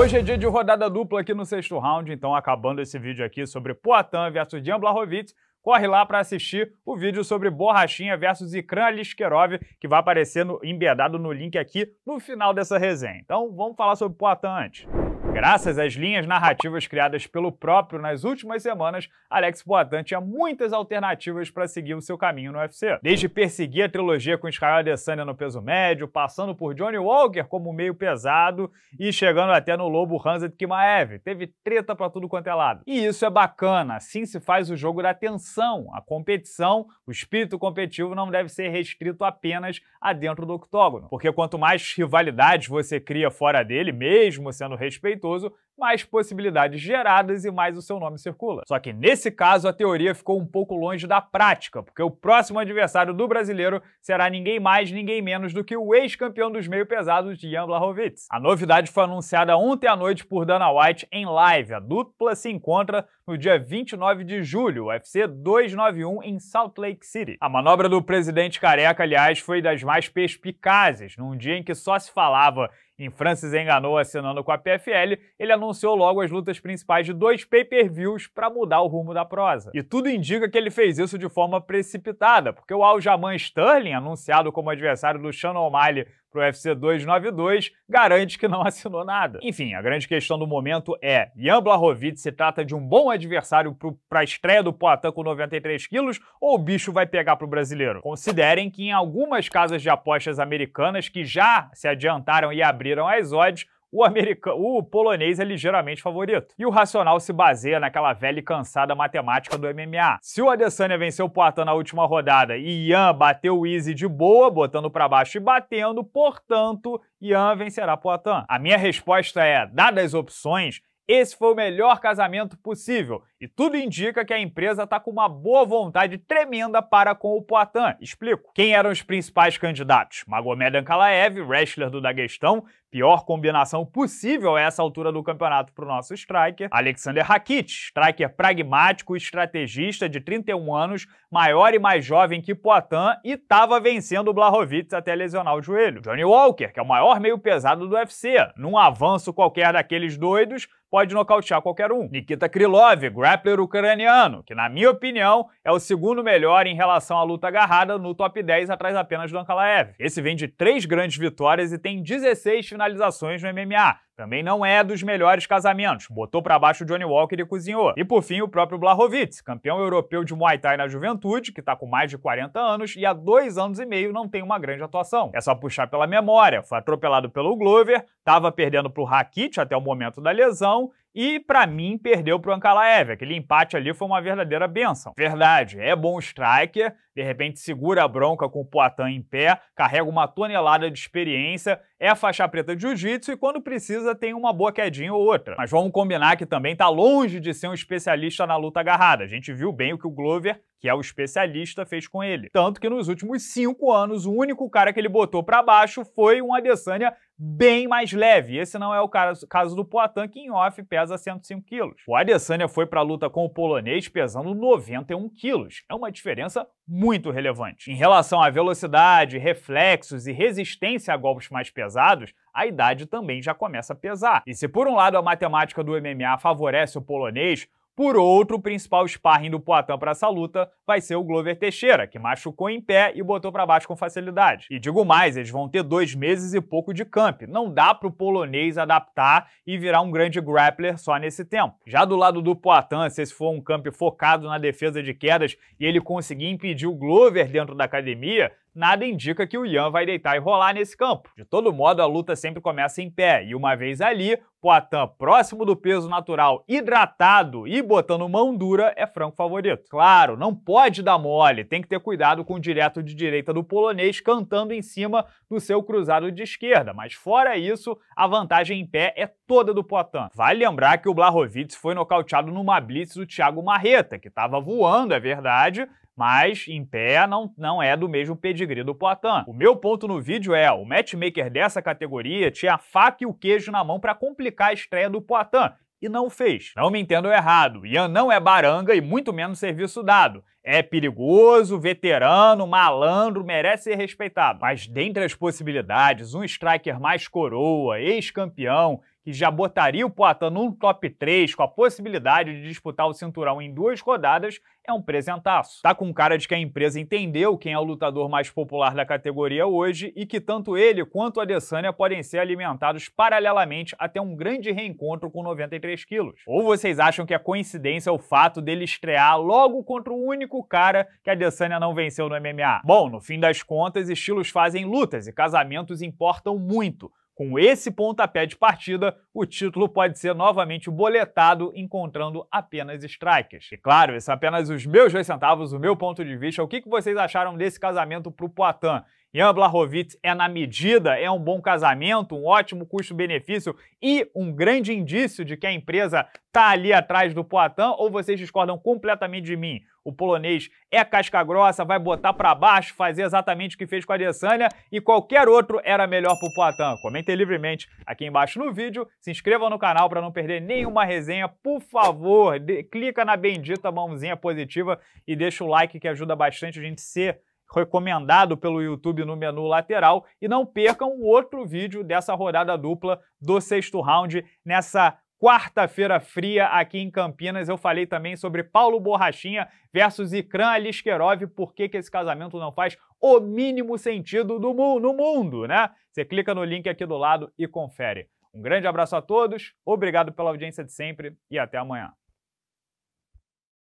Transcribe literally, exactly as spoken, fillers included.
Hoje é dia de rodada dupla aqui no Sexto Round, então acabando esse vídeo aqui sobre Poatan versus Jan Blachowicz, corre lá para assistir o vídeo sobre Borrachinha versus Ikram Aliskerov, que vai aparecer no, embedado no link aqui no final dessa resenha. Então vamos falar sobre Poatan antes. Graças às linhas narrativas criadas pelo próprio nas últimas semanas, Alex Poatan tinha muitas alternativas para seguir o seu caminho no U F C. Desde perseguir a trilogia com Israel Adesanya no peso médio, passando por Johnny Walker como meio pesado e chegando até no lobo Khamzat Chimaev. Teve treta para tudo quanto é lado. E isso é bacana, assim se faz o jogo da tensão. A competição, o espírito competitivo não deve ser restrito apenas a dentro do octógono. Porque quanto mais rivalidades você cria fora dele, mesmo sendo respeitado, mais possibilidades geradas e mais o seu nome circula. Só que nesse caso a teoria ficou um pouco longe da prática, porque o próximo adversário do brasileiro será ninguém mais, ninguém menos do que o ex-campeão dos meio pesados Jan Blachowicz. A novidade foi anunciada ontem à noite por Dana White em live. A dupla se encontra no dia vinte e nove de julho, U F C duzentos e noventa e um em Salt Lake City. A manobra do presidente careca, aliás, foi das mais perspicazes. Num dia em que só se falava em Francis Ngannou assinando com a P F L, ele anunciou logo as lutas principais de dois pay-per-views para mudar o rumo da prosa. E tudo indica que ele fez isso de forma precipitada, porque o Aljamain Sterling, anunciado como adversário do Sean O'Malley para o U F C duzentos e noventa e dois, garante que não assinou nada. Enfim, a grande questão do momento é: Jan Blachowicz se trata de um bom adversário para a estreia do Poatan com noventa e três quilos ou o bicho vai pegar para o brasileiro? Considerem que em algumas casas de apostas americanas que já se adiantaram e abriram as odds, O, america... o polonês é ligeiramente favorito. E o racional se baseia naquela velha e cansada matemática do M M A. Se o Adesanya venceu o Poatan na última rodada e Jan bateu o Easy de boa, botando pra baixo e batendo, portanto, Jan vencerá Poatan. A minha resposta é, dadas as opções, esse foi o melhor casamento possível. E tudo indica que a empresa está com uma boa vontade tremenda para com o Poatan. Explico. Quem eram os principais candidatos? Magomed Ankalaev, wrestler do Daguestão, pior combinação possível a essa altura do campeonato para o nosso striker. Alexander Rakic, striker pragmático, estrategista de trinta e um anos, maior e mais jovem que Poatan e estava vencendo o Blachowicz até lesionar o joelho. Johnny Walker, que é o maior meio pesado do U F C, num avanço qualquer daqueles doidos, pode nocautear qualquer um. Nikita Krilov, grappler ucraniano, que na minha opinião é o segundo melhor em relação à luta agarrada no top dez, atrás apenas do Ankalaev. Esse vem de três grandes vitórias e tem dezesseis finalizações no M M A. Também não é dos melhores casamentos. Botou pra baixo o Johnny Walker e cozinhou. E por fim, o próprio Blachowicz, campeão europeu de Muay Thai na juventude, que tá com mais de quarenta anos e há dois anos e meio não tem uma grande atuação. É só puxar pela memória. Foi atropelado pelo Glover, tava perdendo pro Rakic até o momento da lesão e, pra mim, perdeu pro Ankalaev. Aquele empate ali foi uma verdadeira benção. Verdade, é bom striker, de repente segura a bronca com o Poatan em pé, carrega uma tonelada de experiência, é faixa preta de jiu-jitsu e quando precisa tem uma boa quedinha ou outra. Mas vamos combinar que também tá longe de ser um especialista na luta agarrada. A gente viu bem o que o Glover, que é o especialista, fez com ele. Tanto que nos últimos cinco anos, o único cara que ele botou pra baixo foi um Adesanya bem mais leve. Esse não é o caso, caso do Poatan, que em off pesa cento e cinco quilos. O Adesanya foi pra luta com o polonês pesando noventa e um quilos. É uma diferença muito relevante. Em relação à velocidade, reflexos e resistência a golpes mais pesados, a idade também já começa a pesar. E se por um lado a matemática do M M A favorece o polonês, por outro, o principal sparring do Poatan para essa luta vai ser o Glover Teixeira, que machucou em pé e botou para baixo com facilidade. E digo mais, eles vão ter dois meses e pouco de camp. Não dá para o polonês adaptar e virar um grande grappler só nesse tempo. Já do lado do Poatan, se esse for um camp focado na defesa de quedas e ele conseguir impedir o Glover dentro da academia, nada indica que o Jan vai deitar e rolar nesse campo. De todo modo, a luta sempre começa em pé, e uma vez ali, Poatan próximo do peso natural, hidratado e botando mão dura, é franco favorito. Claro, não pode dar mole, tem que ter cuidado com o direto de direita do polonês cantando em cima do seu cruzado de esquerda, mas fora isso, a vantagem em pé é toda do Poatan. Vale lembrar que o Blachowicz foi nocauteado numa blitz do Thiago Marreta, que estava voando, é verdade, mas em pé não, não é do mesmo pedigree do Poatan. O meu ponto no vídeo é, o matchmaker dessa categoria tinha a faca e o queijo na mão para complicar a estreia do Poatan, e não fez. Não me entendam errado, Jan não é baranga e muito menos serviço dado. É perigoso, veterano, malandro, merece ser respeitado. Mas dentre as possibilidades, um striker mais coroa, ex-campeão, que que já botaria o Poatan num top três com a possibilidade de disputar o cinturão em duas rodadas, é um presentaço. Tá com cara de que a empresa entendeu quem é o lutador mais popular da categoria hoje e que tanto ele quanto o Adesanya podem ser alimentados paralelamente até um grande reencontro com noventa e três quilos. Ou vocês acham que é coincidência o fato dele estrear logo contra o único cara que a Adesanya não venceu no M M A? Bom, no fim das contas, estilos fazem lutas e casamentos importam muito. Com esse pontapé de partida, o título pode ser novamente boletado, encontrando apenas strikes. E claro, esses são apenas os meus dois centavos, o meu ponto de vista. O que vocês acharam desse casamento pro Poatan? Jan Blachowicz é na medida, é um bom casamento, um ótimo custo-benefício e um grande indício de que a empresa tá ali atrás do Poatan, ou vocês discordam completamente de mim? O polonês é casca grossa, vai botar pra baixo, fazer exatamente o que fez com a Adesanya e qualquer outro era melhor pro Poatan. Comentem livremente aqui embaixo no vídeo, se inscrevam no canal pra não perder nenhuma resenha, por favor, de, clica na bendita mãozinha positiva e deixa o like que ajuda bastante a gente ser recomendado pelo YouTube no menu lateral, e não percam o outro vídeo dessa rodada dupla do Sexto Round nessa quarta-feira fria aqui em Campinas. Eu falei também sobre Paulo Borrachinha versus Ikram Aliskerov, por que que esse casamento não faz o mínimo sentido do mu- no mundo, né? Você clica no link aqui do lado e confere. Um grande abraço a todos, obrigado pela audiência de sempre e até amanhã.